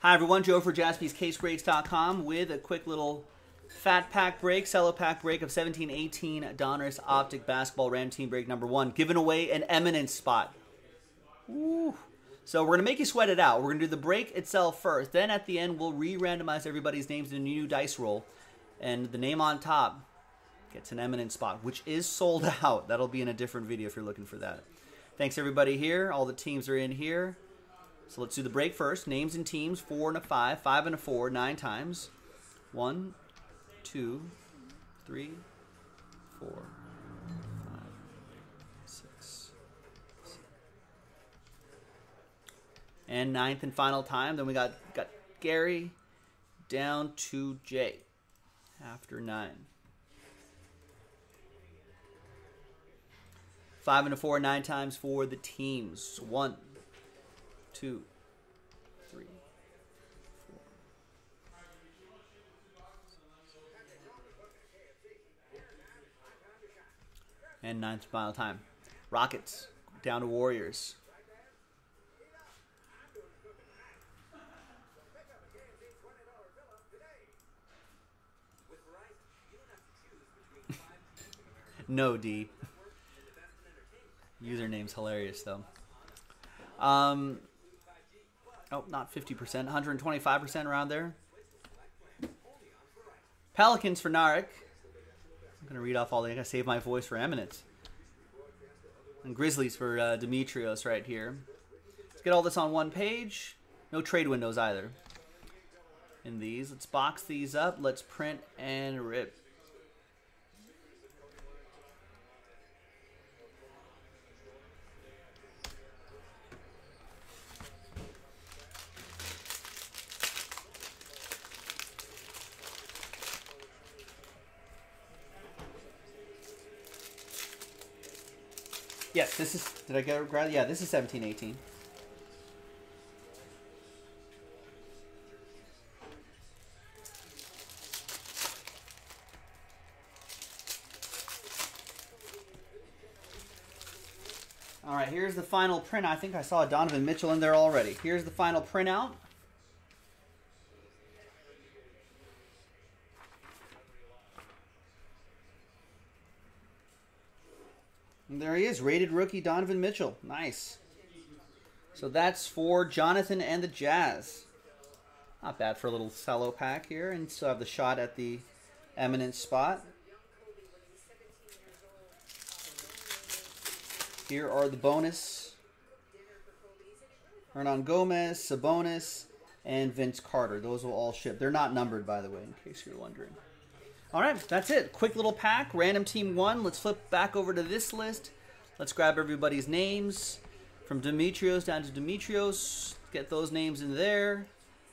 Hi everyone, Joe for Jaspie's CaseBreaks.com with a quick little fat pack break, cello pack break of 17-18 Donruss Optic Basketball Ram Team Break number 1, giving away an eminent spot. Ooh. So we're going to make you sweat it out. We're going to do the break itself first. Then at the end, we'll re-randomize everybody's names in a new dice roll. And the name on top gets an eminent spot, which is sold out. That'll be in a different video if you're looking for that. Thanks everybody here. All the teams are in here. So let's do the break first. Names and teams, 4 and a 5, 5 and a 4, 9 times. 1, 2, 3, 4, 5, 6, 7. And 9th and final time. Then we got Gary down to Jay after 9. 5 and a 4, 9 times for the teams. 1, 2, 3, 4. And 9th final time. Rockets down to Warriors. 5 D. Username's hilarious though. Oh, not 50%, 125% around there. Pelicans for Narek. I'm going to read off all the... I'm going to save my voice for eminence. And Grizzlies for Demetrios right here. Let's get all this on one page. No trade windows either. In these. Let's box these up. Let's print and rip. Yes, this is, did I get Bradley? Yeah, this is 17-18. All right, here's the final print. I think I saw Donovan Mitchell in there already. Here's the final printout. And there he is, rated rookie Donovan Mitchell. Nice. So that's for Jonathan and the Jazz. Not bad for a little cello pack here, and still have the shot at the eminent spot. Here are the bonus. Hernan Gomez, Sabonis, and Vince Carter. Those will all ship. They're not numbered, by the way, in case you're wondering. All right, that's it. Quick little pack. Random team 1. Let's flip back over to this list. Let's grab everybody's names from Demetrios down to Demetrios. Get those names in there.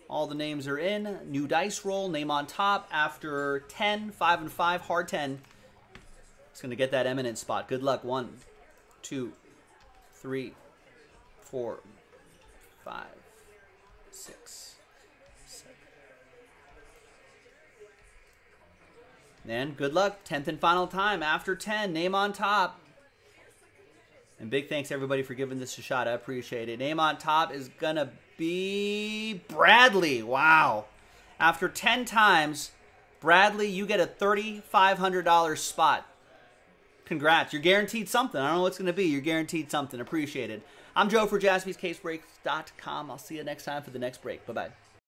All the names are in. New dice roll. Name on top after 10, 5 and 5, hard 10. It's going to get that eminent spot. Good luck. 1, 2, 3, 4, 5, 6, 7. And good luck. 10th and final time. After 10, name on top. And big thanks, everybody, for giving this a shot. I appreciate it. Name on top is going to be Bradley. Wow. After 10 times, Bradley, you get a $3,500 spot. Congrats. You're guaranteed something. I don't know what it's going to be. You're guaranteed something. Appreciate it. I'm Joe for JaspiesCaseBreaks.com. I'll see you next time for the next break. Bye-bye.